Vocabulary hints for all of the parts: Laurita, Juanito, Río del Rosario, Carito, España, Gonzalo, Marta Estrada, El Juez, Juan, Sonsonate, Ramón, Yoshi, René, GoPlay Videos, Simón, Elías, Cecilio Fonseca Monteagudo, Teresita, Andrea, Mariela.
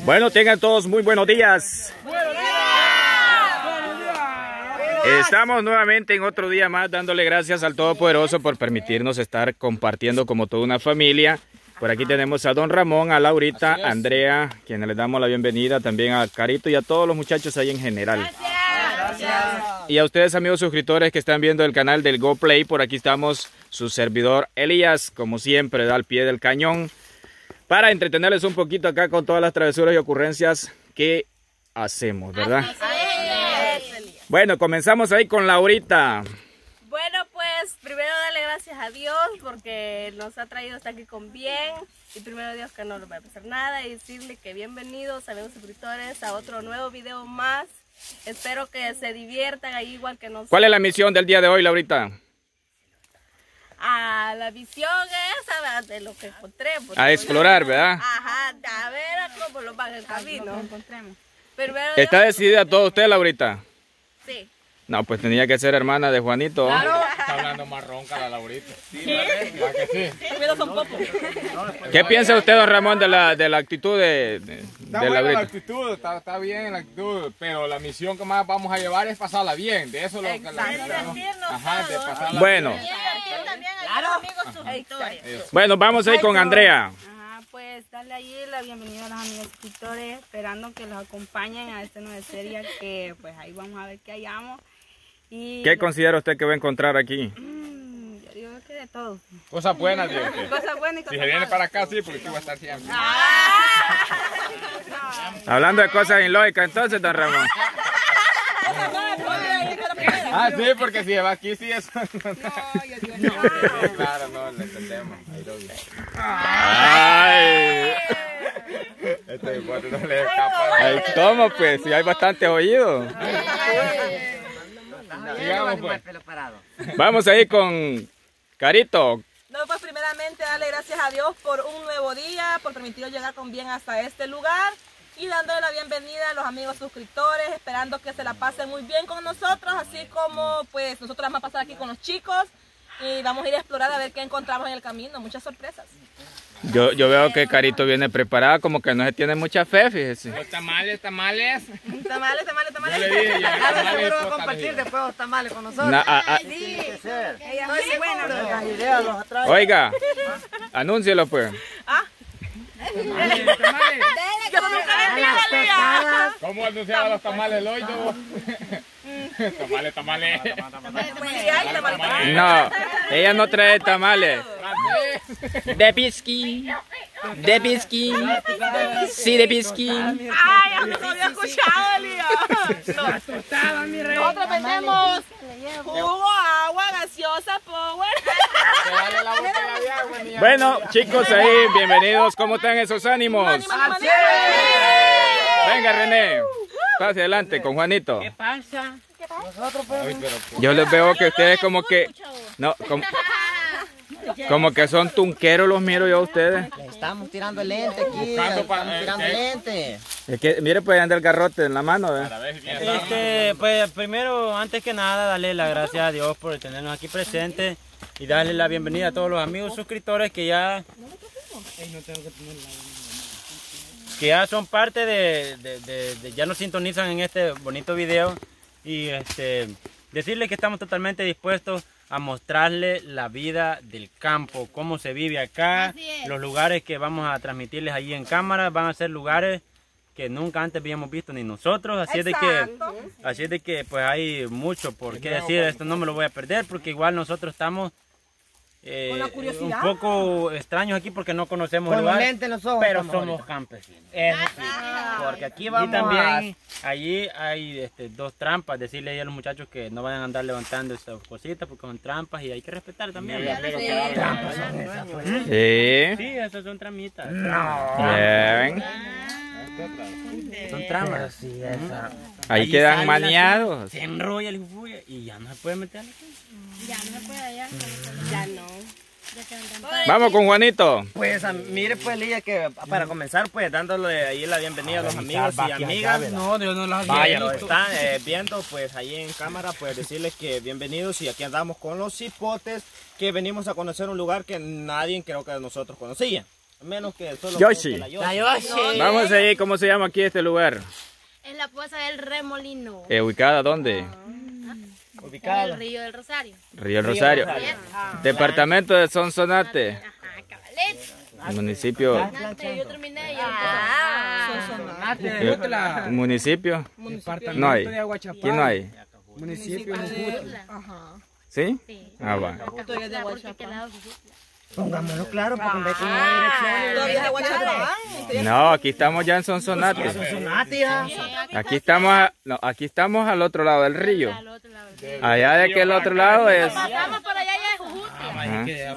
Bueno, tengan todos muy buenos días. ¡Buenos días! Estamos nuevamente en otro día más dándole gracias al Todopoderoso por permitirnos estar compartiendo como toda una familia. Por aquí tenemos a Don Ramón, a Laurita, a Andrea, quienes les damos la bienvenida, también a Carito y a todos los muchachos ahí en general. Gracias. Y a ustedes, amigos suscriptores que están viendo el canal del GoPlay, por aquí estamos su servidor Elías, como siempre, da al pie del cañón, para entretenerles un poquito acá con todas las travesuras y ocurrencias que hacemos, ¿verdad? Bueno, comenzamos ahí con Laurita. Bueno, pues primero darle gracias a Dios porque nos ha traído hasta aquí con bien. Y primero Dios que no nos va a pasar nada. Y decirle que bienvenidos, amigos suscriptores, a otro nuevo video más. Espero que se diviertan ahí igual que nosotros. ¿Cuál es la misión del día de hoy, Laurita? Ah, la misión esa de lo que encontré. A explorar, ¿verdad? Ajá, a ver a cómo lo van el camino. Primero ¿está Dios, decidida todo usted, Laurita? Sí. No, pues tenía que ser hermana de Juanito. Claro. Está hablando más ronca la Laurita. Sí, ¿verdad que sí? ¿Qué piensa usted, Don Ramón, de la actitud de Laurita? La actitud, está bien la actitud, pero la misión que más vamos a llevar es pasarla bien. De eso lo que la bueno. Bueno, vamos ahí con Andrea. Pues darle ahí la bienvenida a los amigos escritores, esperando que los acompañen a esta nueva serie que pues ahí vamos a ver qué hallamos. Y ¿qué considera usted que va a encontrar aquí? Yo digo que de todo. Cosas buenas, Dios. Cosas buenas y cosas malas. Si se viene para acá, sí, porque aquí va a estar siempre. Hablando de cosas ilógicas, entonces, Don Ramón. Ah, sí, porque si va aquí, sí, eso. No, yo digo no. Sí, claro, no, le entendemos. Ay. Este igual no le escapa. Ay, toma pues, si hay bastante oído. Sigamos pues. Vamos ahí con Carito. No, pues primeramente darle gracias a Dios por un nuevo día, por permitirnos llegar con bien hasta este lugar. Y dándole la bienvenida a los amigos suscriptores, esperando que se la pasen muy bien con nosotros, así como pues nosotros vamos a pasar aquí con los chicos y vamos a ir a explorar a ver qué encontramos en el camino, muchas sorpresas. Yo veo que Carito viene preparada, como que no se tiene mucha fe, fíjese. Los tamales, tamales. Tamales, tamales, tamales. A ver, seguro va a compartir después los tamales con nosotros. No, sí. Ella no es buena, pero... Oiga, anúncielo pues. Ah. ¿Cómo anunciaba los tamales hoy? Tamales, tamales. No, ella no trae tamales. De pisqui. De pisqui. Sí, de pisqui. Ay, aunque no había escuchado, Elías. Nosotros vendemos jugo, agua, gaseosa, power. Bueno, chicos, ahí, bienvenidos. ¿Cómo están esos ánimos? Venga, René. Pase adelante con Juanito. ¿Qué pasa? Yo les veo que ustedes como que... No, como que son tunqueros, los miro yo a ustedes. Estamos tirando el lente aquí. Estamos tirando el lente. Es que, mire, pues anda el garrote en la mano. Pues primero, antes que nada, darle las gracias a Dios por tenernos aquí presentes y darle la bienvenida a todos los amigos suscriptores que ya... Que ya son parte de ya nos sintonizan en este bonito video. Y decirles que estamos totalmente dispuestos a mostrarles la vida del campo, cómo se vive acá. Los lugares que vamos a transmitirles ahí en cámara van a ser lugares que nunca antes habíamos visto ni nosotros. Así es de que pues hay mucho por qué decir. Esto no me lo voy a perder porque igual nosotros estamos... un poco extraños aquí porque no conocemos el lugar, pero somos campesinos. Eso sí, porque aquí vamos. Y también allí hay dos trampas. Decirle ahí a los muchachos que no vayan a andar levantando esas cositas porque son trampas y hay que respetar también. Trampas son esas. Sí, esas son tramitas. No. Son trampas. Sí, esa. Ahí quedan maniados. Se enrolla el juguete y ya no se puede meter. Ya no se puede allá. Ya no. Vamos con Juanito. Pues mire pues Elías que para comenzar pues dándole ahí la bienvenida a los amigos y amigas. No, Dios no las había visto. Están viendo pues ahí en cámara pues decirles que bienvenidos y aquí andamos con los cipotes que venimos a conocer un lugar que nadie creo que nosotros conocía. Menos que solo Yoshi. La Yoshi. La Yoshi. Vamos a ir, ¿cómo se llama aquí este lugar? Es la Poza del Remolino. ¿Ubicada dónde? Ubicada en el Río del Rosario. Río del Rosario. Departamento de Sonsonate. Ajá, Cabalete. Municipio. Yo terminé y Sonsonate. Municipio. No hay. ¿Quién no hay? Municipio. Ajá. ¿Sí? Ah, va. Pongámoslo claro, porque en vez de dirección. No, aquí estamos ya en Sonsonate. Aquí estamos, no, aquí estamos al otro lado del río. Allá de que el otro lado es. Pasamos por allá ya es Jujutia.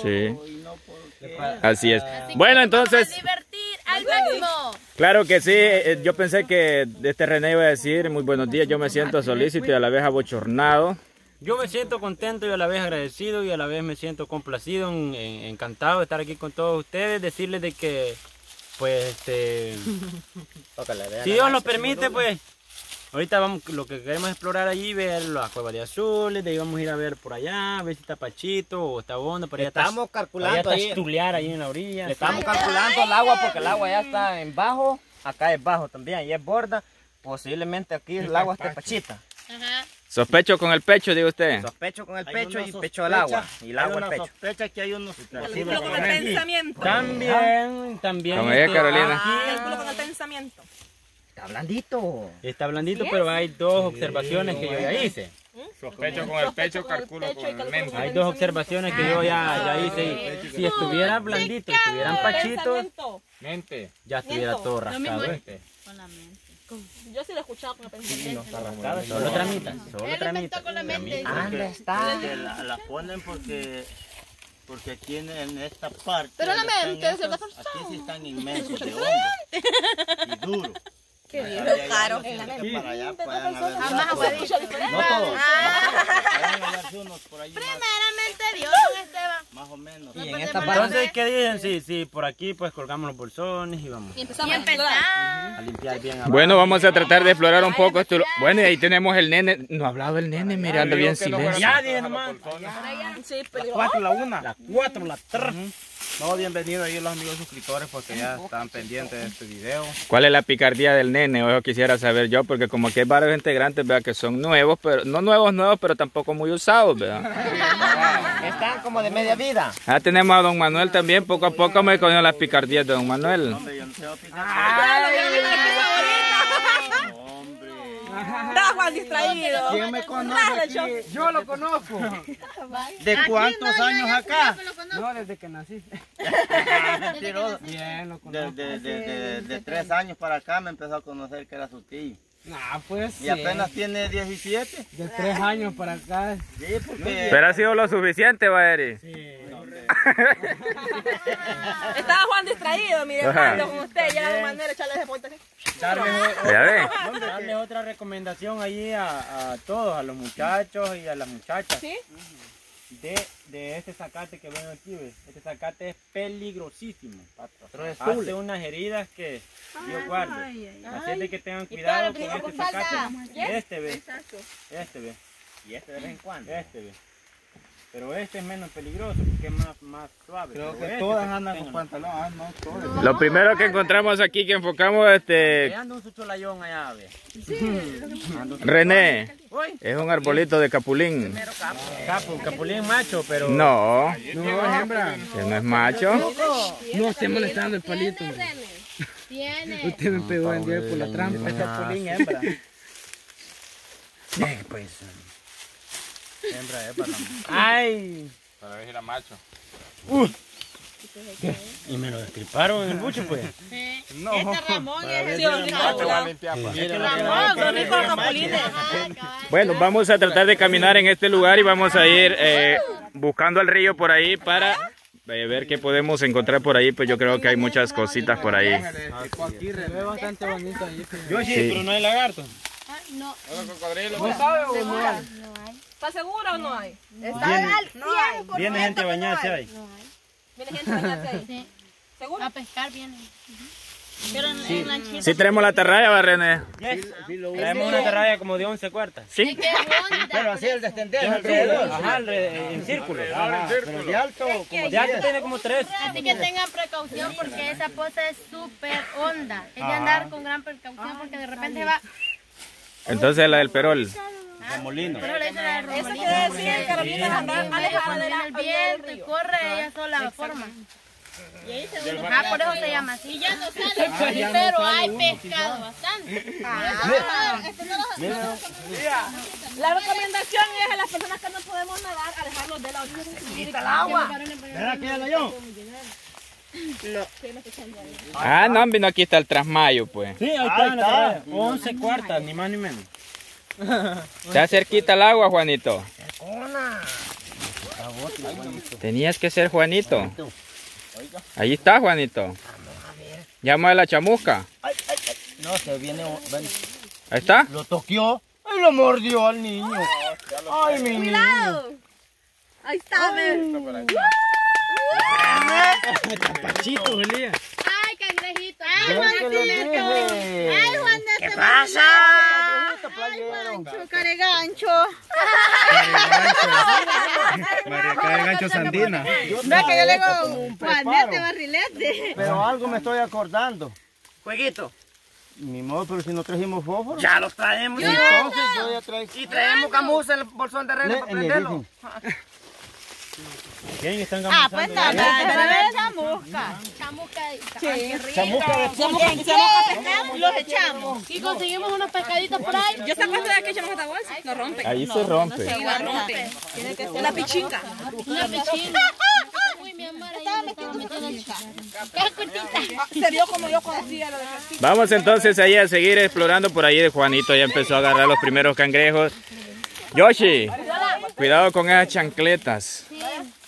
Sí. Así es. Bueno, entonces. Claro que sí, yo pensé que este René iba a decir muy buenos días, yo me siento solícito y a la vez abochornado. Yo me siento contento y a la vez agradecido y a la vez me siento complacido, encantado de estar aquí con todos ustedes, decirles de que, pues, si Dios nos permite, pues, ahorita vamos, lo que queremos explorar allí, ver las cuevas de azules, de ahí vamos a ir a ver por allá, a ver si está Pachito o está Bondo, pero ya estamos calculando allá está Estulear ahí en la orilla. Le estamos calculando el agua porque el agua ya está en bajo, acá es bajo también, y es borda, posiblemente aquí el agua esté Pachita. Ajá. Sospecho con el pecho, digo usted. Sospecho con el pecho y pecho al agua. Y el agua al pecho. Sospecha que hay unos... Calculo con el pensamiento. También. Como es Carolina. Calculo con el pensamiento. Está blandito. Está blandito, pero hay dos observaciones que yo ya hice. Sospecho con el pecho, calculo con el mente. Hay dos observaciones que yo ya hice. Y si estuviera blandito, estuvieran pachitos, mente, ya estuviera todo rascado. Con la mente. Yo sí lo he escuchado con el pensamiento. Solo tramitas. Solo tramitas. Con la mente. Anda está. La ponen porque... Porque aquí en esta parte... Pero la mente se la forzó. Aquí sí están inmensos de hondo y duro. Qué bien, caro. Primeramente Dios, Esteban. Más o menos. Y en esta entonces, ¿qué dicen? Sí, por aquí pues colgamos los bolsones y vamos. Y empezamos a limpiar bien abajo. Bueno, vamos a tratar de explorar un poco esto. Bueno, y ahí tenemos el nene. No ha hablado el nene, mirando bien silencio. Ya, dije nomás. Las 4, las 3. No, bienvenidos ahí los amigos suscriptores porque ya están pendientes de este video. ¿Cuál es la picardía del nene? O eso quisiera saber yo, porque como aquí hay varios integrantes, ¿verdad? Que son nuevos, pero no nuevos, pero tampoco muy usados, ¿verdad? Están como de media vida. Ya tenemos a don Manuel también, poco a poco me cogió las picardías de don Manuel. Hombre, yo no sé opinar. No, Juan distraído. ¿Quién me conoce? Yo lo conozco. ¿De cuántos años acá? No, desde que nací. Bien, lo conozco. De 3 años para acá me empezó a conocer que era su tío. Ah, pues y apenas tiene 17. De 3 años para acá. Sí, porque... Pero ha sido lo suficiente, Valerie. Sí. Estaba Juan distraído, mi hermano, con usted. Ya la manera de echarle ese puente aquí. Darles otra recomendación ahí a todos, a los muchachos y a las muchachas. ¿Sí? De este zacate que ven aquí, ¿ves? Este zacate es peligrosísimo. Hace unas heridas que yo guardo. Así de que tengan cuidado con este zacate. Este ve. Y este de vez en cuando. Pero este es menos peligroso porque es más suave. Creo que todas andan con pantalón, no. Lo primero que encontramos aquí, que enfocamos, anda un cholayón allá, ve. René, es un arbolito de capulín. Capulín macho, pero... No. No, hembra. Que no es macho. No, esté molestando el palito. Tiene. Usted me pegó en 10 por la trampa. Es capulín hembra. Pues... Hembra es para la macho. ¡Ay! Para ver si era macho. ¿Qué? Y me lo destriparon en el buche, pues. Sí. No. Este Ramón es el macho. Ramón, con el corrapulines. Bueno, vamos a tratar de caminar en este lugar y vamos a ir buscando al río por ahí para ver qué podemos encontrar por ahí. Pues yo creo que hay muchas cositas por ahí. Aquí ve bastante bonito ahí. Yoshi, pero no hay lagarto. No. ¿No sabe o no hay? ¿Está segura o no hay? No hay. Viene gente a bañarse ahí. ¿Seguro? A pescar viene. Pero sí. En la sí tenemos la terraya, va René. Tenemos una terraya como de 11 cuartas. Sí. Pero así el descender alrededor. Ajá, en círculo. Ajá, pero de alto, como de alto tiene como 3. Así que tengan precaución porque esa poza es súper honda. Es de andar con gran precaución porque de repente va. Entonces la del Perol. Remolino. Pero le hizo la de Remolino. Eso quiere decir que Carolina andar alejada del viento y corre ella sola la forma. Y ahí se ve. Ah, por eso se llama así. Y ya no sale, pero hay pescado bastante. La recomendación es a las personas que no podemos nadar, alejarlos de la orilla. ¡Quita el agua! ¿Verdad que ya lo yo? No. Ah, no, vino aquí está el trasmayo, pues. Sí, ahí está. 11 cuartas, ni más ni menos. Está cerquita el agua, Juanito. Tenías que ser Juanito. Ahí está, Juanito. Vamos a ver. Llama a la chamusca. Ay, ay, ay. No, se viene. Ven. Ahí está. Lo toqueó y lo mordió al niño. Ay, mi cuidado. Niño. Ahí está, ven. Tapachito, Elías. Ay, cangrejito. Ay, Juanito. Ay, Juanito. ¿Qué pasa? Mancho, caregancho. María, caregancho sandina. No, es que yo le digo panete, barrilete. Pero algo me estoy acordando. Jueguito. Ni modo, pero si no trajimos fósforo. Ya los traemos. Entonces yo ya traigo. Y traemos camusa en el bolsón de René para prenderlo. Ah, pues está, chamusca. Chamusca de pescado. Los echamos. Y conseguimos unos pescaditos por ahí. Yo se acuerdo de que echamos esta bolsa. No rompe. Ahí se rompe. Tiene que ser la pichinca. Una pichinca. Uy, mi amor. Estaba metiendo la chica. Se vio como yo conocía lo de Castillo. Vamos entonces ahí a seguir explorando por ahí de Juanito. Ya empezó a agarrar los primeros cangrejos. Yoshi, cuidado con esas chancletas.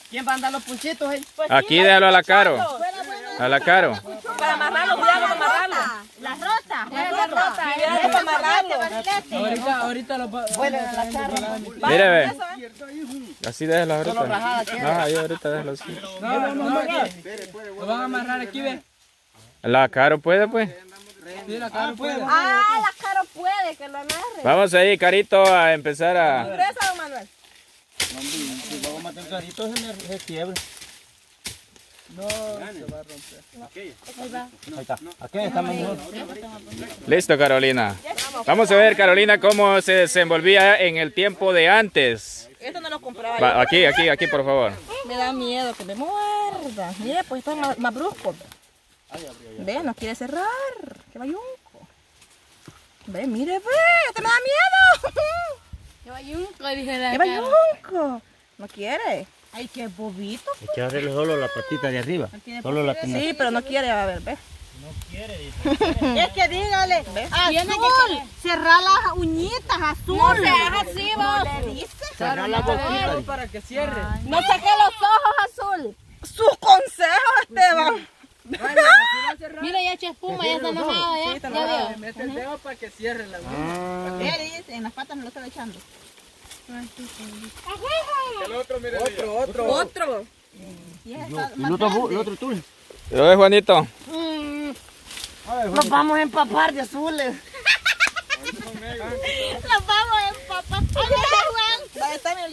¿Quién va a andar los punchitos? Pues aquí déjalo a la Caro. A la Caro. Para amarrarlo, cuidado con amarrarlo. La rota. La rota. Cuidado con amarrarlo. Ahorita lo va. Bueno, la Caro. Mire, ve. Así déjalo ahorita. Ah, yo ahorita déjalo así. No, no, no. Lo van a amarrar aquí, ve. La Caro puede, pues. Sí, la Caro puede. Ah, la Caro puede, que lo amarre. Vamos ahí, Carito, a empezar a... Presa, don Manuel. El carrito se quiebra. No, se va a romper. Ahí está. Aquí está mejor. Listo, Carolina. Vamos a ver, Carolina, cómo se desenvolvía en el tiempo de antes. Esto no lo compraba. Va, aquí, por favor. Me da miedo que me muerda. Mire, pues esto es más brusco. Ve, nos quiere cerrar. Qué bayunco. Ve, mire, ve. Esto me da miedo. Qué bayunco, dije la Qué bayunco. No quiere. Ay, qué bobito. Hay que abrirle solo la patita de arriba. No solo la pinta. Sí, pero no quiere, a ver, ve. No quiere, dice. Es que dígale, ¿ves? Azul, cerrar las uñitas, azul. No seas así, vos. ¿No le dice? Cerrar la boquita para que cierre. Ay, no saque los ojos, azul. Sus consejos, Esteban. Bueno, mira, ya echa espuma, ya está enojada, ya. Sí, está enojada. Le mete el dedo para que cierre la uña. ¿Qué dice? En las patas no lo está echando. El otro, mire, otro. El otro tú. Lo ves, Juanito. Nos vamos a empapar de azules. Nos vamos a empapar. ¿Dónde está, Juan?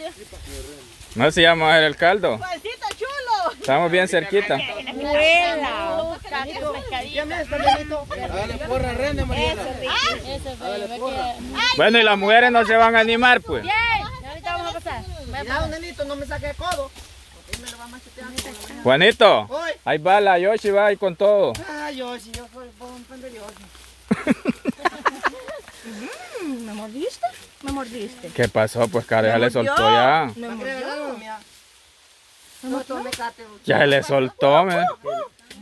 No se llama el caldo. Juancito chulo. Estamos bien cerquita. Huela. Bueno, y las mujeres no se van a animar, pues. No me saque el codo. Juanito, ahí va la Yoshi, va ahí con todo. Ah, Yoshi, yo soy un pendejoso. ¿Me mordiste? ¿Me mordiste? ¿Qué pasó? Pues cara, ya le soltó ya. Me mordió. Ya le soltó, me.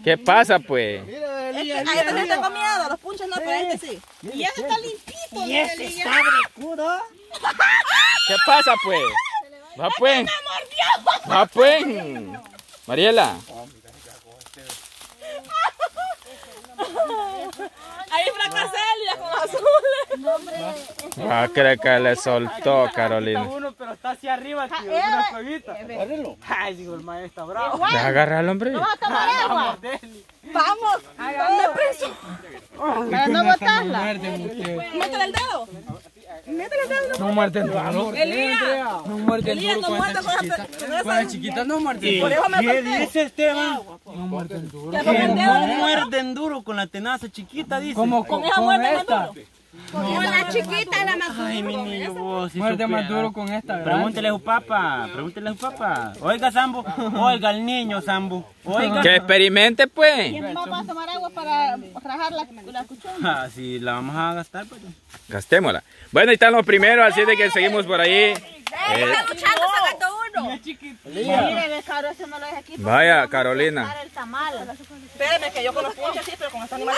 ¿Qué pasa, pues? Mira, Elías. Ahí también tengo miedo, los punches no, pero este sí. Y este está limpito, y este está brecudo. ¿Qué pasa, pues? Va pues. Va pues. Mariela. Ahí fracasé Elías con azul. Ah, creo que le soltó Carolina. Uno, pero está hacia arriba, tío. Una cuevita. Agárralo. Ay, digo, el maestro está bravo. Agárralo, hombre. No, está bravo. Vamos, ponme preso. Para no botarla. Métale el dedo. Métale el dedo. No muerde el dedo. Elías, no muerde el dedo. No muerde con esa chiquita, no muerde. Por eso me ¿qué dice Esteban? No muerden duro. No muerden duro con la tenaza chiquita, dice. ¿Cómo con esa muerde esta? Con la chiquita, la más duro. Ay, mi niño, vos. Muerde más duro con esta. Pregúntele a su papá, pregúntele a su papá. Oiga, Sambo, oiga el niño, Sambo. Oiga. Que experimente, pues. ¿Quién va a tomar agua para rajar la cuchara? Ah, si la vamos a gastar, pues. Gastémosla. Bueno, ahí están los primeros, así de que seguimos por ahí. Vaya, Carolina. Espérame, que yo con los puchos así, pero con esta animal.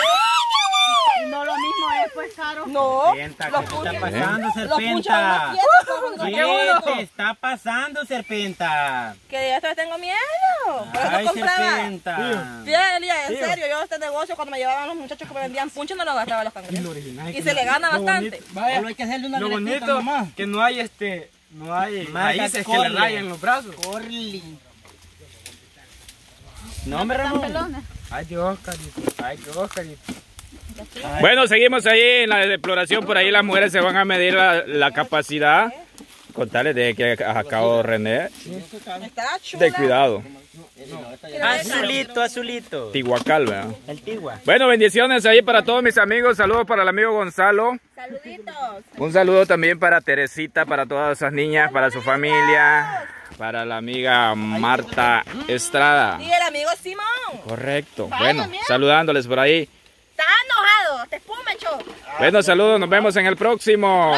No, lo mismo es, pues, Caro. No, serpenta, ¿qué está pasando, serpenta? ¿Qué está pasando, serpenta? Que yo hasta tengo miedo. Por eso ay, compraba. Serpenta. Fíjate, Elías, en serio, yo este negocio cuando me llevaban los muchachos que me vendían puncho no lo gastaba los cangrejos. Y se le gana bastante. Bonito, vaya, pero hay que hacerle una granita nomás. Que no hay, no hay raíces que le rayen los brazos. Corli. No, hombre, Ramón. Ay, Dios, Carito. Ay, Dios, Carito. Bueno, seguimos ahí en la exploración. Por ahí las mujeres se van a medir la capacidad. Contarles de que acabo René. De cuidado. Azulito, azulito. Tihuacal, ¿verdad? El tigua. Bueno, bendiciones ahí para todos mis amigos. Saludos para el amigo Gonzalo. Saluditos. Un saludo también para Teresita, para todas esas niñas, para su familia. Para la amiga Marta Estrada. Y el amigo Simón. Correcto. Bueno, saludándoles por ahí. Está enojado, te espumecho. Bueno, saludos, nos vemos en el próximo.